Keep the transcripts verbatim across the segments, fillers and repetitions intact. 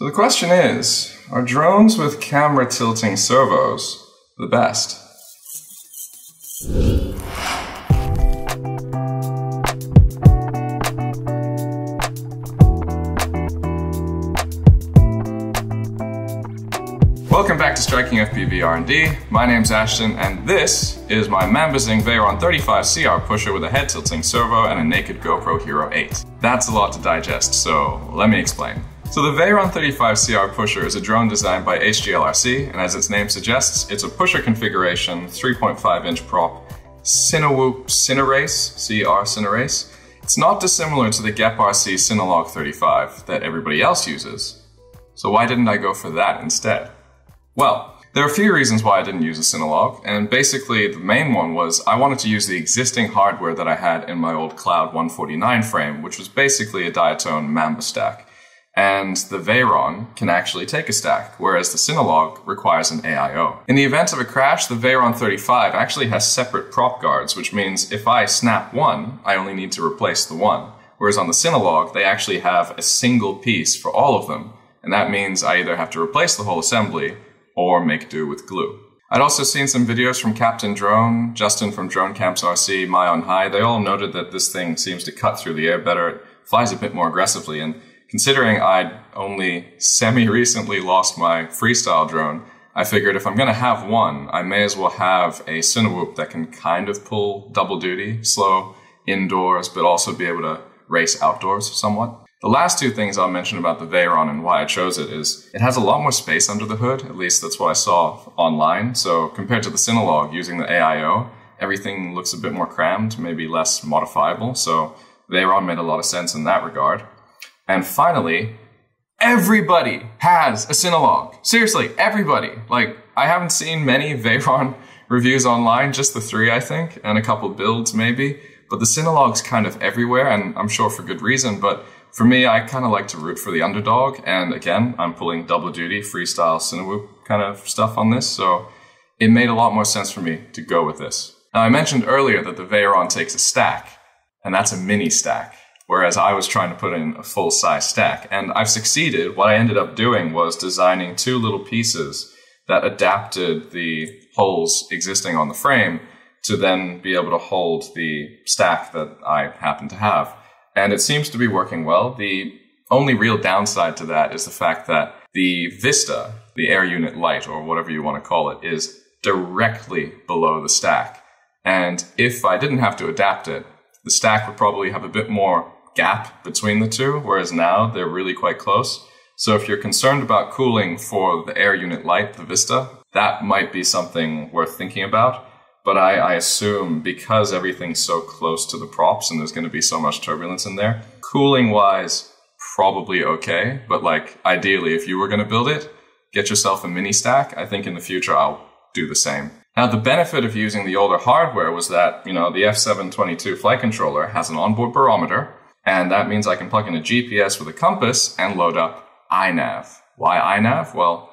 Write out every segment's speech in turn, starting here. So the question is, are drones with camera tilting servos the best? Welcome back to Striking F P V R and D. My name's Ashton, and this is my Mambazing Veyron thirty-five C R Pusher with a head tilting servo and a naked GoPro Hero eight. That's a lot to digest, so let me explain. So the Veyron thirty-five C R Pusher is a drone designed by H G L R C, and as its name suggests, it's a pusher configuration, three point five inch prop, Cinewoop Cinerace, C R Cinerace. It's not dissimilar to the G E P R C Cinelog thirty-five that everybody else uses. So why didn't I go for that instead? Well, there are a few reasons why I didn't use a Cinelog, and basically the main one was I wanted to use the existing hardware that I had in my old Cloud one forty-nine frame, which was basically a Diatone Mamba stack. And the Veyron can actually take a stack, whereas the Cinelog requires an A I O. In the event of a crash, the Veyron thirty-five actually has separate prop guards, which means if I snap one, I only need to replace the one. Whereas on the Cinelog, they actually have a single piece for all of them, and that means I either have to replace the whole assembly or make do with glue. I'd also seen some videos from Captain Drone, Justin from Drone Camps R C, Myon High. They all noted that this thing seems to cut through the air better, it flies a bit more aggressively, and considering I'd only semi-recently lost my freestyle drone, I figured if I'm gonna have one, I may as well have a Cinewhoop that can kind of pull double duty, slow indoors, but also be able to race outdoors somewhat. The last two things I'll mention about the Veyron and why I chose it is it has a lot more space under the hood, at least that's what I saw online. So compared to the Cinelog using the A I O, everything looks a bit more crammed, maybe less modifiable. So Veyron made a lot of sense in that regard. And finally, everybody has a Cinelog. Seriously, everybody. Like, I haven't seen many Veyron reviews online, just the three I think, and a couple builds maybe. But the Cinelog's kind of everywhere, and I'm sure for good reason, but for me, I kind of like to root for the underdog, and again, I'm pulling double duty, freestyle, Cinewhoop kind of stuff on this, so it made a lot more sense for me to go with this. Now, I mentioned earlier that the Veyron takes a stack, and that's a mini stack, whereas I was trying to put in a full-size stack, and I've succeeded. What I ended up doing was designing two little pieces that adapted the holes existing on the frame to then be able to hold the stack that I happen to have. And it seems to be working well. The only real downside to that is the fact that the Vista, the air unit light, or whatever you want to call it, is directly below the stack. And if I didn't have to adapt it, the stack would probably have a bit more gap between the two, whereas now they're really quite close. So if you're concerned about cooling for the air unit light, the Vista, that might be something worth thinking about. But I, I assume because everything's so close to the props and there's going to be so much turbulence in there, cooling wise, probably okay. But like ideally, if you were going to build it, get yourself a mini stack. I think in the future, I'll do the same. Now, the benefit of using the older hardware was that, you know, the F seven twenty-two flight controller has an onboard barometer, and that means I can plug in a G P S with a compass and load up I NAV. Why I NAV? Well,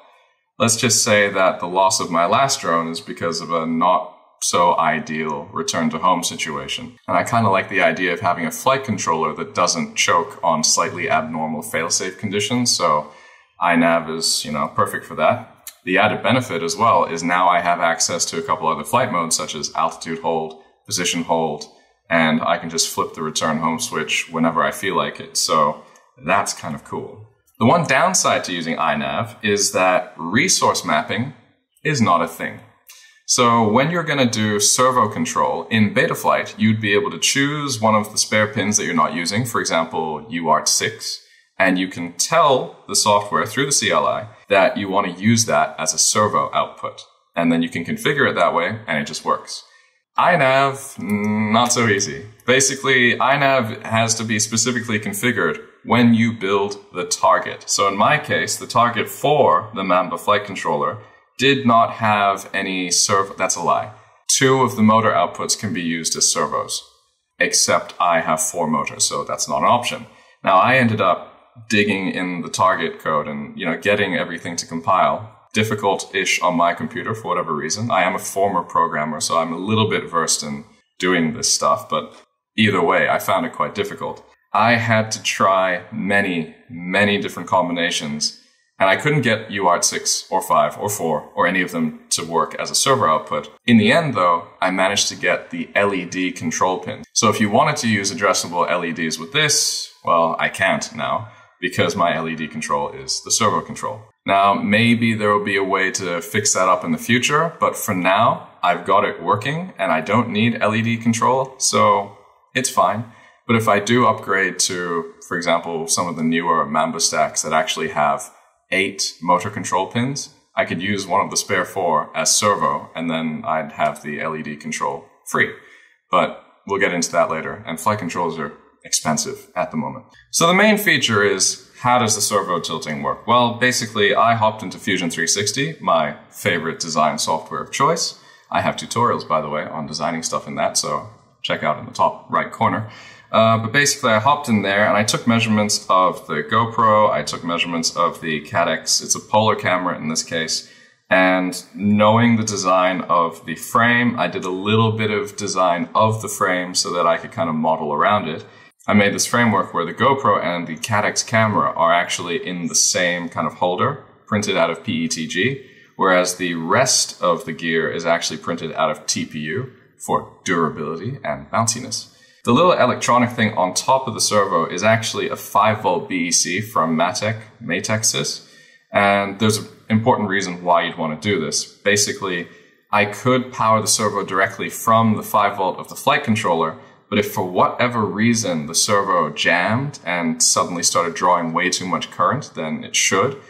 let's just say that the loss of my last drone is because of a not so ideal return to home situation. And I kind of like the idea of having a flight controller that doesn't choke on slightly abnormal fail-safe conditions, so I NAV is, you know, perfect for that. The added benefit as well is now I have access to a couple other flight modes such as altitude hold, position hold, and I can just flip the return home switch whenever I feel like it, so that's kind of cool. The one downside to using I NAV is that resource mapping is not a thing. So when you're going to do servo control in Betaflight, you'd be able to choose one of the spare pins that you're not using, for example, U A R T six, and you can tell the software through the C L I that you want to use that as a servo output. And then you can configure it that way, and it just works. I NAV, not so easy. Basically, I NAV has to be specifically configured when you build the target. So in my case, the target for the Mamba flight controller did not have any servo. That's a lie. Two of the motor outputs can be used as servos, except I have four motors, so that's not an option. Now, I ended up digging in the target code and, you know, getting everything to compile. Difficult-ish on my computer for whatever reason. I am a former programmer, so I'm a little bit versed in doing this stuff, but either way, I found it quite difficult. I had to try many, many different combinations And I couldn't get U A R T six or five or four or any of them to work as a server output. In the end, though, I managed to get the L E D control pin. So if you wanted to use addressable L E Ds with this, well, I can't now because my L E D control is the servo control. Now, maybe there will be a way to fix that up in the future, but for now, I've got it working and I don't need L E D control, so it's fine. But if I do upgrade to, for example, some of the newer Mamba stacks that actually have eight motor control pins, I could use one of the spare four as servo, and then I'd have the L E D control free. But we'll get into that later, and flight controls are expensive at the moment. So the main feature is, how does the servo tilting work? Well, basically, I hopped into Fusion three sixty, my favorite design software of choice. I have tutorials, by the way, on designing stuff in that, so check out in the top right corner. Uh, but basically, I hopped in there and I took measurements of the GoPro, I took measurements of the CaddX, it's a polar camera in this case, and knowing the design of the frame, I did a little bit of design of the frame so that I could kind of model around it. I made this framework where the GoPro and the CaddX camera are actually in the same kind of holder, printed out of P E T G, whereas the rest of the gear is actually printed out of T P U for durability and bounciness. The little electronic thing on top of the servo is actually a five volt B E C from Matek, Mateksys, and there's an important reason why you'd want to do this. Basically, I could power the servo directly from the five volt of the flight controller, but if for whatever reason the servo jammed and suddenly started drawing way too much current than it should,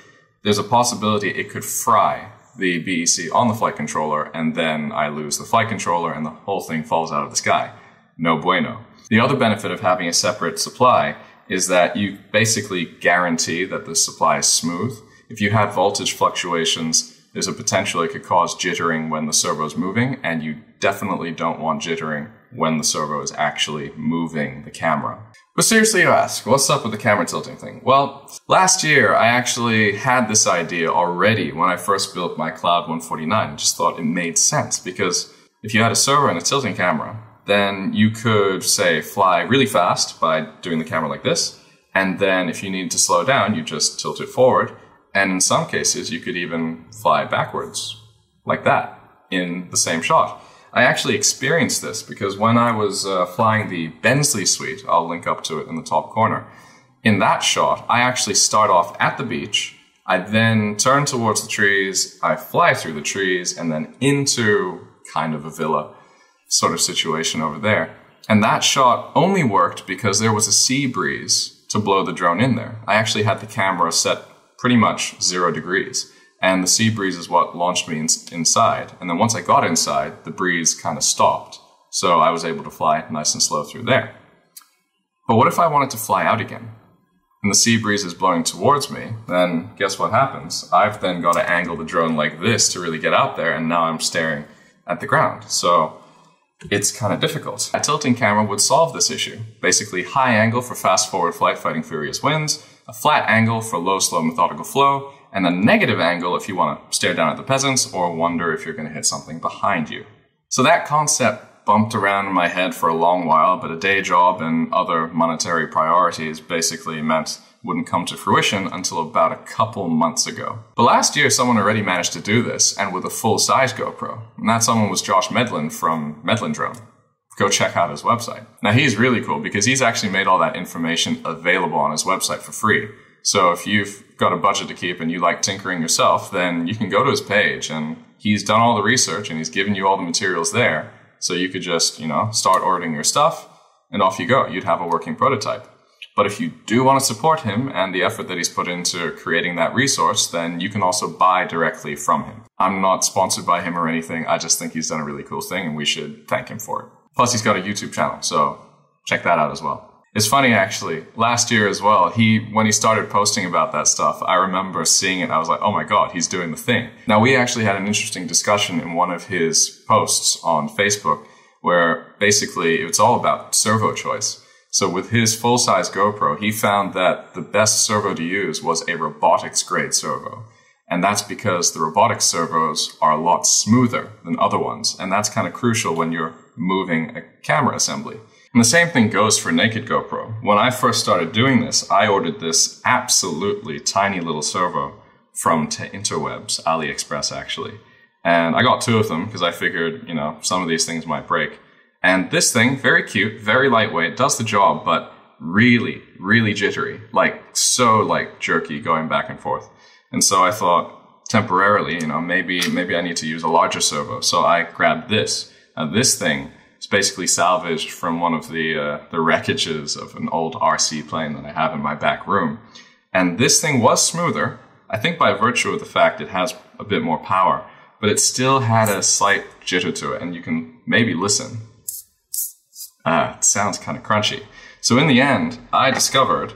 there's a possibility it could fry the B E C on the flight controller, and then I lose the flight controller and the whole thing falls out of the sky. No bueno. The other benefit of having a separate supply is that you basically guarantee that the supply is smooth. If you have voltage fluctuations, there's a potential it could cause jittering when the servo's moving, and you definitely don't want jittering when the servo is actually moving the camera. But seriously, you ask, what's up with the camera tilting thing? Well, last year I actually had this idea already when I first built my Cloud one forty-nine. I just thought it made sense, because if you had a servo and a tilting camera, then you could, say, fly really fast by doing the camera like this, and then if you needed to slow down, you just tilt it forward, and in some cases, you could even fly backwards, like that, in the same shot. I actually experienced this, because when I was uh, flying the Bensley suite, I'll link up to it in the top corner, in that shot, I actually start off at the beach, I then turn towards the trees, I fly through the trees, and then into kind of a villa sort of situation over there. And that shot only worked because there was a sea breeze to blow the drone in there. I actually had the camera set pretty much zero degrees, and the sea breeze is what launched me in inside. And then once I got inside, the breeze kind of stopped. So I was able to fly nice and slow through there. But what if I wanted to fly out again? And the sea breeze is blowing towards me, then guess what happens? I've then got to angle the drone like this to really get out there, and now I'm staring at the ground. So it's kind of difficult. A tilting camera would solve this issue. Basically, high angle for fast forward flight fighting furious winds, a flat angle for low, slow, methodical flow, and a negative angle if you want to stare down at the peasants or wonder if you're going to hit something behind you. So that concept bumped around in my head for a long while, but a day job and other monetary priorities basically meant wouldn't come to fruition until about a couple months ago. But last year, someone already managed to do this, and with a full-size GoPro. And that someone was Josh Medlin from Medlin Drone. Go check out his website. Now, he's really cool because he's actually made all that information available on his website for free. So if you've got a budget to keep and you like tinkering yourself, then you can go to his page, and he's done all the research and he's given you all the materials there. So you could just, you know, start ordering your stuff and off you go. You'd have a working prototype. But if you do want to support him and the effort that he's put into creating that resource, then you can also buy directly from him. I'm not sponsored by him or anything. I just think he's done a really cool thing and we should thank him for it. Plus, he's got a YouTube channel, so check that out as well. It's funny, actually, last year as well, he when he started posting about that stuff, I remember seeing it. I was like, oh my God, he's doing the thing. Now, we actually had an interesting discussion in one of his posts on Facebook where basically it's all about servo choice. So with his full-size GoPro, he found that the best servo to use was a robotics-grade servo. And that's because the robotics servos are a lot smoother than other ones. And that's kind of crucial when you're moving a camera assembly. And the same thing goes for Naked GoPro. When I first started doing this, I ordered this absolutely tiny little servo from T-Interwebs, AliExpress actually. And I got two of them because I figured, you know, some of these things might break. And this thing, very cute, very lightweight, does the job, but really, really jittery, like so like jerky going back and forth. And so I thought temporarily, you know, maybe, maybe I need to use a larger servo. So I grabbed this. And this thing is basically salvaged from one of the, uh, the wreckages of an old R C plane that I have in my back room. And this thing was smoother, I think by virtue of the fact it has a bit more power, but it still had a slight jitter to it, and you can maybe listen. Ah, it sounds kind of crunchy. So in the end, I discovered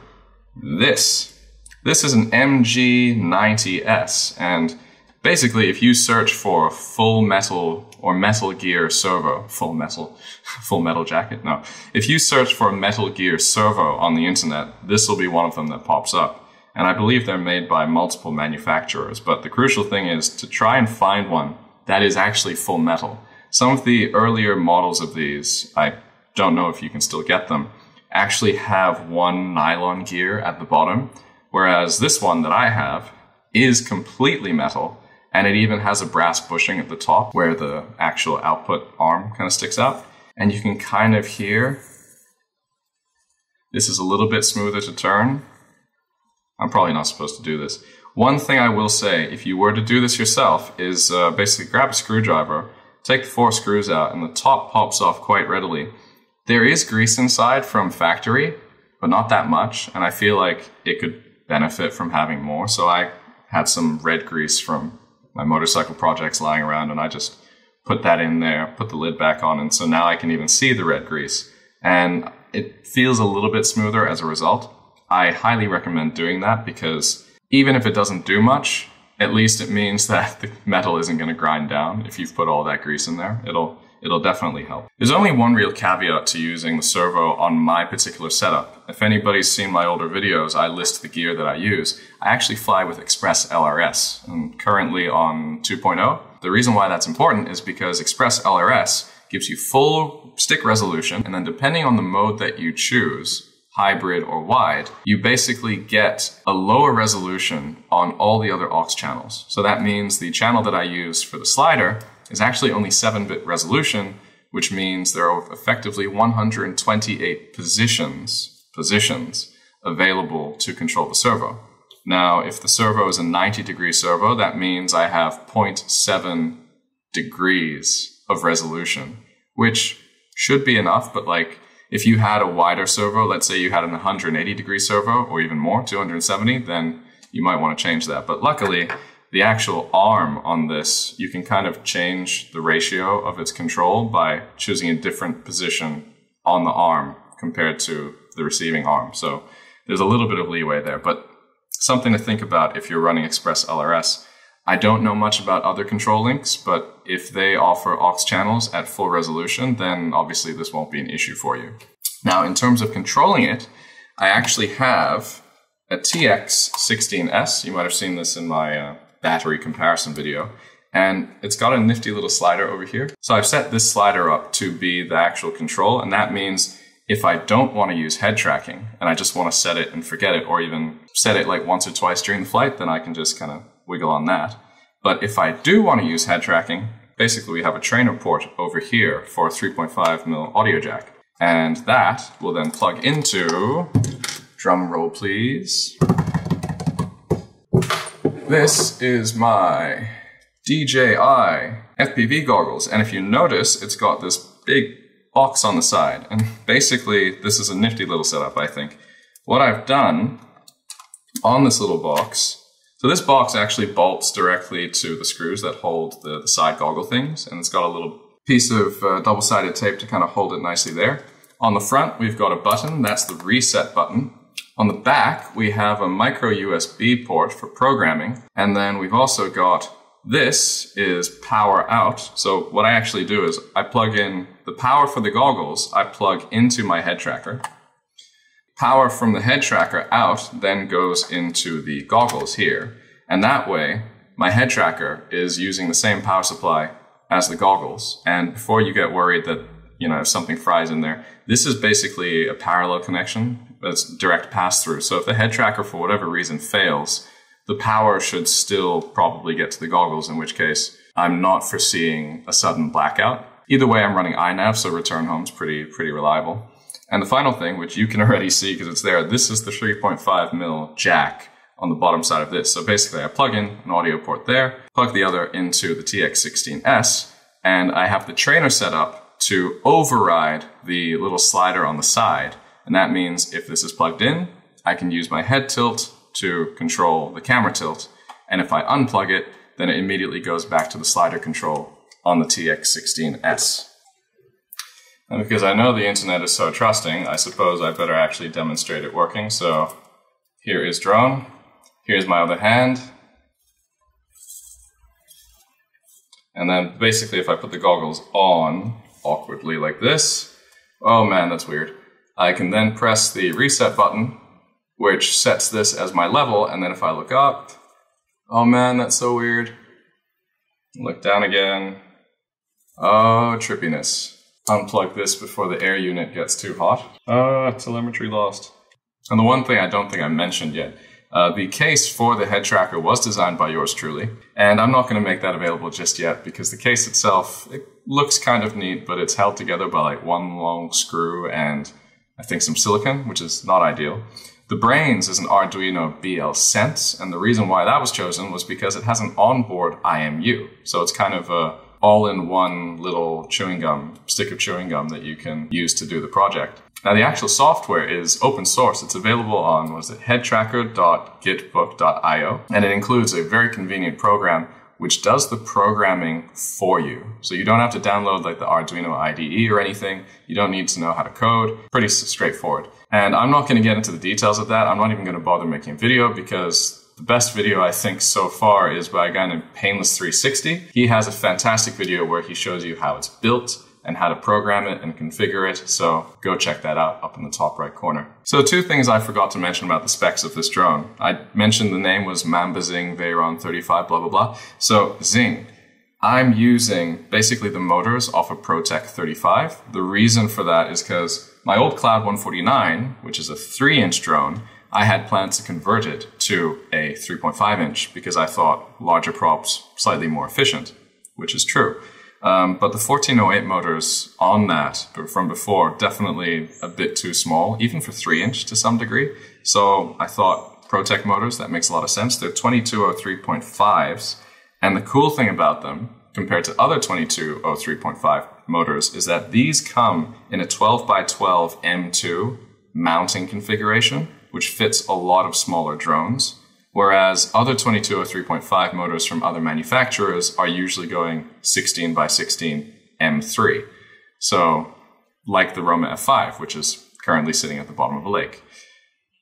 this. This is an M G ninety S, and basically if you search for full metal or Metal Gear servo, full metal, full metal jacket, no. If you search for Metal Gear servo on the internet, this will be one of them that pops up. And I believe they're made by multiple manufacturers, but the crucial thing is to try and find one that is actually full metal. Some of the earlier models of these, I don't know if you can still get them, actually have one nylon gear at the bottom, whereas this one that I have is completely metal, and it even has a brass bushing at the top where the actual output arm kind of sticks out. And you can kind of hear, this is a little bit smoother to turn. I'm probably not supposed to do this. One thing I will say, if you were to do this yourself, is uh, basically grab a screwdriver, take the four screws out, and the top pops off quite readily. There is grease inside from factory, but not that much, and I feel like it could benefit from having more. So I had some red grease from my motorcycle projects lying around, and I just put that in there, put the lid back on, and so now I can even see the red grease. And it feels a little bit smoother as a result. I highly recommend doing that because even if it doesn't do much, at least it means that the metal isn't going to grind down if you've put all that grease in there. It'll it'll definitely help. There's only one real caveat to using the servo on my particular setup. If anybody's seen my older videos, I list the gear that I use. I actually fly with ExpressLRS, and currently on two point oh. The reason why that's important is because ExpressLRS gives you full stick resolution, and then depending on the mode that you choose, hybrid or wide, you basically get a lower resolution on all the other aux channels. So that means the channel that I use for the slider is actually only seven bit resolution, which means there are effectively one hundred twenty-eight positions, positions available to control the servo. Now, if the servo is a ninety degree servo, that means I have zero point seven degrees of resolution, which should be enough, but like, if you had a wider servo, let's say you had an one hundred eighty degree servo or even more, two hundred seventy, then you might want to change that. But luckily, the actual arm on this, you can kind of change the ratio of its control by choosing a different position on the arm compared to the receiving arm. So there's a little bit of leeway there, but something to think about if you're running ExpressLRS. I don't know much about other control links, but if they offer aux channels at full resolution, then obviously this won't be an issue for you. Now, in terms of controlling it, I actually have a T X sixteen S. You might have seen this in my uh, battery comparison video. And it's got a nifty little slider over here. So I've set this slider up to be the actual control, and that means if I don't want to use head tracking, and I just want to set it and forget it, or even set it like once or twice during the flight, then I can just kind of wiggle on that. But if I do want to use head tracking, basically we have a trainer port over here for a three point five millimeter audio jack. And that will then plug into, drum roll please. This is my D J I F P V goggles. And if you notice, it's got this big box on the side. And basically this is a nifty little setup, I think. What I've done on this little box, so this box actually bolts directly to the screws that hold the, the side goggle things, and it's got a little piece of uh, double-sided tape to kind of hold it nicely there. On the front, we've got a button, that's the reset button. On the back, we have a micro U S B port for programming, and then we've also got, this is power out. So what I actually do is I plug in the power for the goggles, I plug into my head tracker. Power from the head tracker out then goes into the goggles here. And that way, my head tracker is using the same power supply as the goggles. And before you get worried that, you know, if something fries in there, this is basically a parallel connection that's direct pass through. So if the head tracker for whatever reason fails, the power should still probably get to the goggles, in which case I'm not foreseeing a sudden blackout. Either way, I'm running I NAV, so return home is pretty, pretty reliable. And the final thing, which you can already see because it's there, this is the three point five mil jack on the bottom side of this. So basically I plug in an audio port there, plug the other into the T X sixteen S, and I have the trainer set up to override the little slider on the side. And that means if this is plugged in, I can use my head tilt to control the camera tilt. And if I unplug it, then it immediately goes back to the slider control on the T X sixteen S. And because I know the internet is so trusting, I suppose I better actually demonstrate it working. So here is drone, here's my other hand. And then basically if I put the goggles on awkwardly like this, oh man, that's weird. I can then press the reset button, which sets this as my level. And then if I look up, oh man, that's so weird. Look down again. Oh, trippiness. Unplug this before the air unit gets too hot. Ah, telemetry lost. And the one thing I don't think I mentioned yet, uh, the case for the head tracker was designed by yours truly, and I'm not going to make that available just yet because the case itself, it looks kind of neat, but it's held together by like one long screw and I think some silicon, which is not ideal. The brains is an Arduino B L Sense, and the reason why that was chosen was because it has an onboard I M U, so it's kind of a all-in-one little chewing gum, stick of chewing gum that you can use to do the project. Now the actual software is open source. It's available on, what is it, headtracker dot gitbook dot i o, and it includes a very convenient program which does the programming for you. So you don't have to download like the Arduino I D E or anything. You don't need to know how to code. Pretty straightforward. And I'm not going to get into the details of that. I'm not even going to bother making a video because the best video I think so far is by a guy named Painless three sixty. He has a fantastic video where he shows you how it's built and how to program it and configure it. So go check that out up in the top right corner. So two things I forgot to mention about the specs of this drone. I mentioned the name was Mambazing Veyron thirty-five, blah, blah, blah. So Xing. I'm using basically the motors off of Protek thirty-five. The reason for that is because my old Cloud one forty-nine, which is a three inch drone, I had plans to convert it to a three point five inch because I thought larger props, slightly more efficient, which is true. Um, but the fourteen oh eight motors on that from before, definitely a bit too small, even for three inch to some degree. So I thought Protek motors, that makes a lot of sense. They're twenty-two oh three point fives. And the cool thing about them compared to other twenty-two oh three point five motors is that these come in a twelve by twelve M two mounting configuration, which fits a lot of smaller drones, whereas other twenty-two oh three point five motors from other manufacturers are usually going sixteen by sixteen M three. So like the Roma F five, which is currently sitting at the bottom of a lake.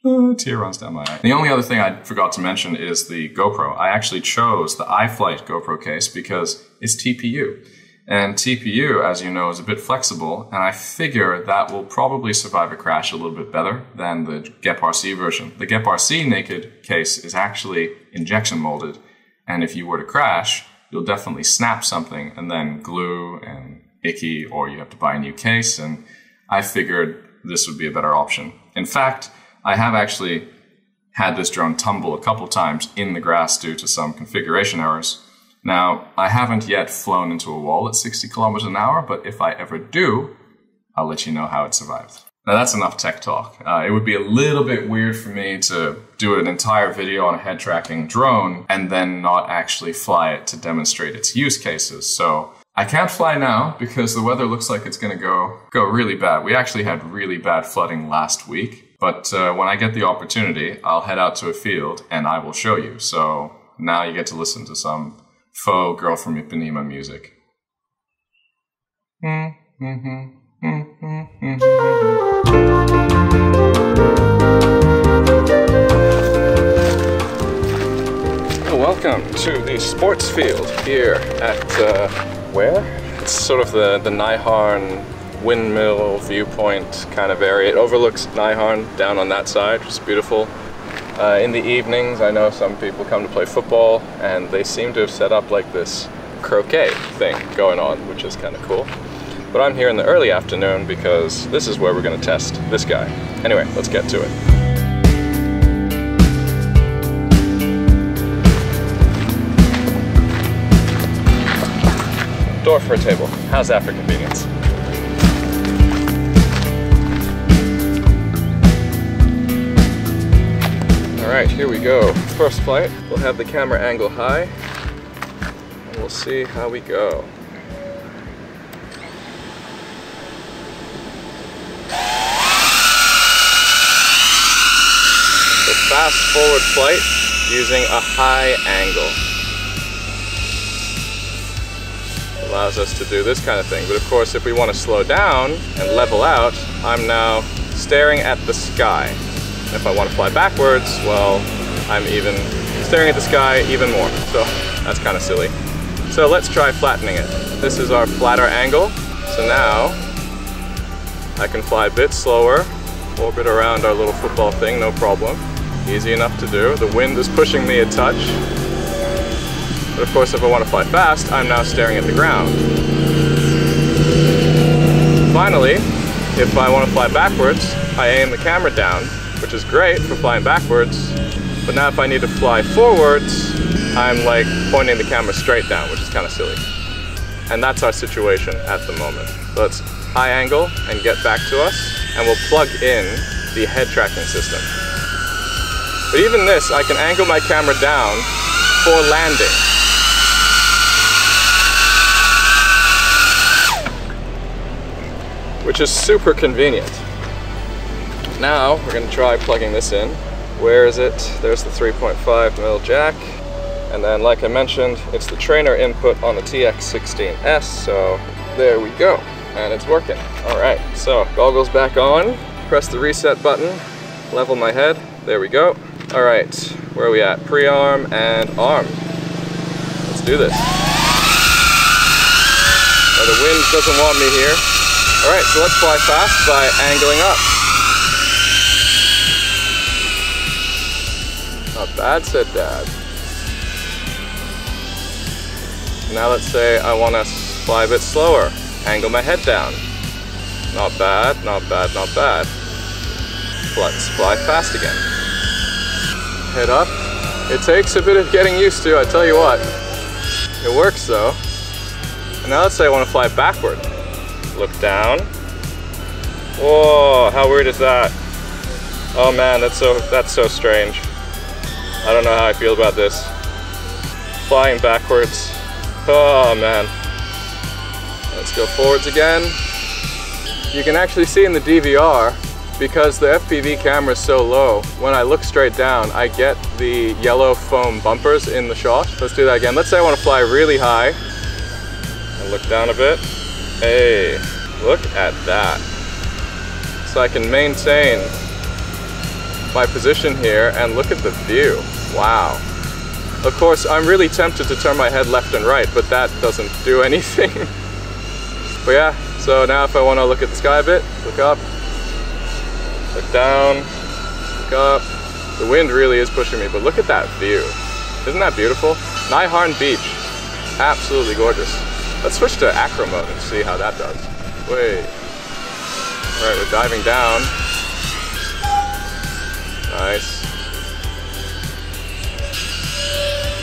Uh, tear runs down my eye. The only other thing I forgot to mention is the GoPro. I actually chose the iFlight GoPro case because it's T P U. And T P U, as you know, is a bit flexible, and I figure that will probably survive a crash a little bit better than the G E P R C version. The G E P R C naked case is actually injection molded, and if you were to crash, you'll definitely snap something and then glue and icky, or you have to buy a new case, and I figured this would be a better option. In fact, I have actually had this drone tumble a couple times in the grass due to some configuration errors. Now, I haven't yet flown into a wall at sixty kilometers an hour, but if I ever do, I'll let you know how it survived. Now, that's enough tech talk. Uh, it would be a little bit weird for me to do an entire video on a head tracking drone and then not actually fly it to demonstrate its use cases. So I can't fly now because the weather looks like it's going to go, go really bad. We actually had really bad flooding last week, but uh, when I get the opportunity, I'll head out to a field and I will show you. So now you get to listen to some faux Girl from Ipanema music. Welcome to the sports field here at, uh, where? It's sort of the, the Nai Harn windmill viewpoint kind of area. It overlooks Nai Harn down on that side, which is beautiful. Uh, in the evenings, I know some people come to play football, and they seem to have set up like this croquet thing going on, which is kind of cool. But I'm here in the early afternoon because this is where we're going to test this guy. Anyway, let's get to it. door for a table. How's that for convenience? All right, here we go. First flight, we'll have the camera angle high, and we'll see how we go. So fast forward flight using a high angle. Allows us to do this kind of thing. But of course, if we want to slow down and level out, I'm now staring at the sky. And if I want to fly backwards, well, I'm even staring at the sky even more. So that's kind of silly. So let's try flattening it. This is our flatter angle. So now I can fly a bit slower, orbit around our little football thing, no problem. Easy enough to do. The wind is pushing me a touch. But of course, if I want to fly fast, I'm now staring at the ground. Finally, if I want to fly backwards, I aim the camera down, which is great for flying backwards. But now if I need to fly forwards, I'm like pointing the camera straight down, which is kind of silly. And that's our situation at the moment. So let's high angle and get back to us, and we'll plug in the head tracking system. But even this, I can angle my camera down for landing. Which is super convenient. Now we're going to try plugging this in. Where is it? There's the three point five mil jack. And then like I mentioned, it's the trainer input on the T X sixteen S. So there we go. And it's working. All right. So goggles back on. Press the reset button. Level my head. There we go. All right. Where are we at? Pre-arm and arm. Let's do this. Now the wind doesn't want me here. All right, so let's fly fast by angling up. Not bad, said Dad. Now let's say I want to fly a bit slower. Angle my head down. Not bad, not bad, not bad. Let's fly fast again. Head up. It takes a bit of getting used to, I tell you what. It works though. And now let's say I want to fly backward. Look down. Whoa, how weird is that? Oh man, that's so that's so strange. I don't know how I feel about this. Flying backwards. Oh man. Let's go forwards again. You can actually see in the D V R, because the F P V camera is so low, when I look straight down, I get the yellow foam bumpers in the shot. Let's do that again. Let's say I want to fly really high. And look down a bit. Hey, look at that. So I can maintain my position here and look at the view. Wow. Of course, I'm really tempted to turn my head left and right, but that doesn't do anything. But yeah, so now if I want to look at the sky a bit, look up, look down, look up. The wind really is pushing me, but look at that view. Isn't that beautiful? Nai Harn Beach, absolutely gorgeous. Let's switch to acro mode and see how that does. Wait. All right, we're diving down. Nice.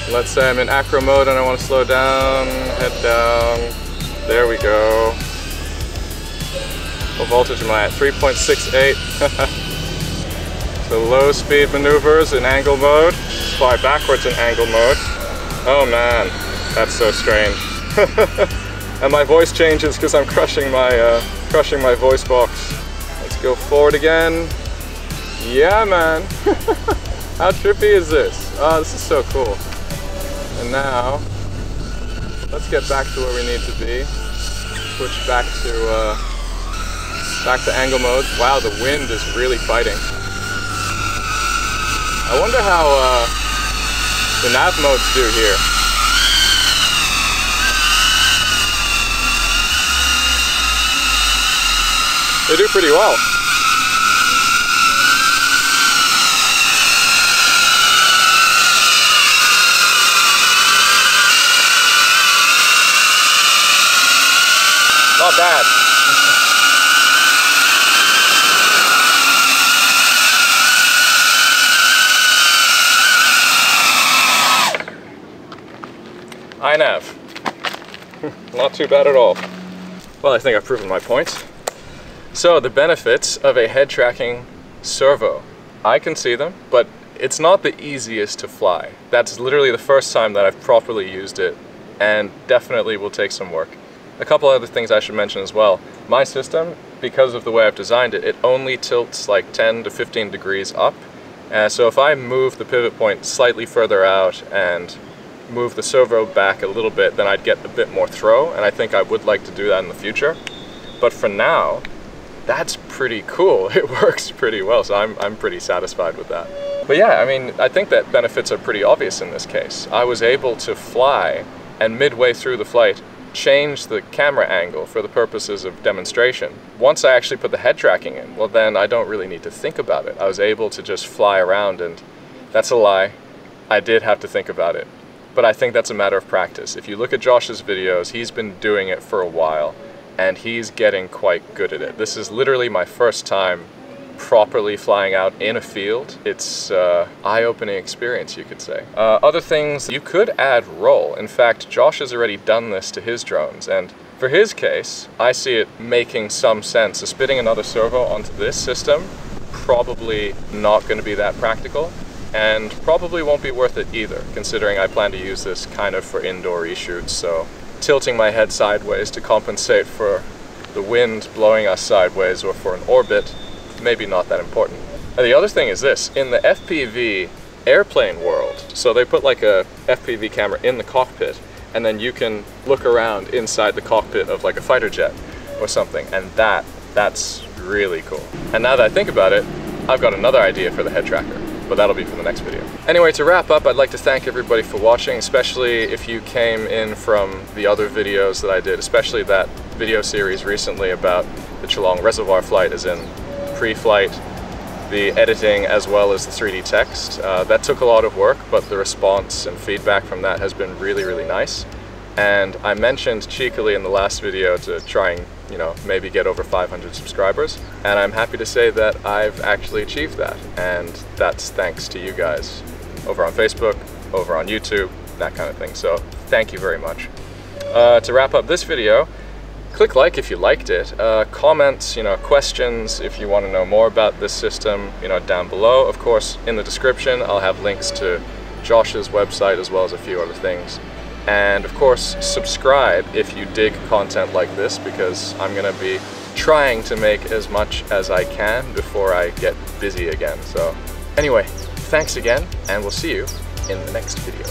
Let's say I'm in acro mode and I want to slow down, head down. There we go. What voltage am I at? three point six eight. So low speed maneuvers in angle mode. Fly backwards in angle mode. Oh man, that's so strange. And my voice changes because I'm crushing my uh, crushing my voice box. Let's go forward again. Yeah, man. How trippy is this? Oh, this is so cool. And now, let's get back to where we need to be. Switch back to uh, back to angle mode. Wow, the wind is really fighting. I wonder how uh, the nav modes do here. They do pretty well. Not bad. I N A V. Not too bad at all. Well, I think I've proven my points. So the benefits of a head tracking servo. I can see them, but it's not the easiest to fly. That's literally the first time that I've properly used it, and definitely will take some work. A couple other things I should mention as well. My system, because of the way I've designed it, it only tilts like ten to fifteen degrees up. Uh, so if I move the pivot point slightly further out and move the servo back a little bit, then I'd get a bit more throw, and I think I would like to do that in the future. But for now, that's pretty cool. It works pretty well, so I'm, I'm pretty satisfied with that. But yeah, I mean, I think that benefits are pretty obvious in this case. I was able to fly and midway through the flight change the camera angle for the purposes of demonstration. Once I actually put the head tracking in, well then I don't really need to think about it. I was able to just fly around, and that's a lie. I did have to think about it. But I think that's a matter of practice. If you look at Josh's videos, he's been doing it for a while, and he's getting quite good at it. This is literally my first time properly flying out in a field. It's uh, eye-opening experience, you could say. Uh, other things, you could add roll. In fact, Josh has already done this to his drones, and for his case, I see it making some sense. So spitting another servo onto this system, probably not going to be that practical, and probably won't be worth it either, considering I plan to use this kind of for indoor e-shoots, so tilting my head sideways to compensate for the wind blowing us sideways or for an orbit, maybe not that important. And the other thing is this, in the F P V airplane world, so they put like a F P V camera in the cockpit, and then you can look around inside the cockpit of like a fighter jet or something, and that, that's really cool. And now that I think about it, I've got another idea for the head tracker, but that'll be for the next video. Anyway, to wrap up, I'd like to thank everybody for watching, especially if you came in from the other videos that I did, especially that video series recently about the Chalong Reservoir flight, as in pre-flight, the editing, as well as the three D text. Uh, that took a lot of work, but the response and feedback from that has been really, really nice. And I mentioned cheekily in the last video to try and, you know, maybe get over five hundred subscribers. And I'm happy to say that I've actually achieved that. And that's thanks to you guys over on Facebook, over on YouTube, that kind of thing. So thank you very much. Uh, to wrap up this video, click like if you liked it, uh, comments, you know, questions if you want to know more about this system, you know, down below. Of course, in the description, I'll have links to Josh's website as well as a few other things. And of course, subscribe if you dig content like this, because I'm going to be trying to make as much as I can before I get busy again. So anyway, thanks again, and we'll see you in the next video.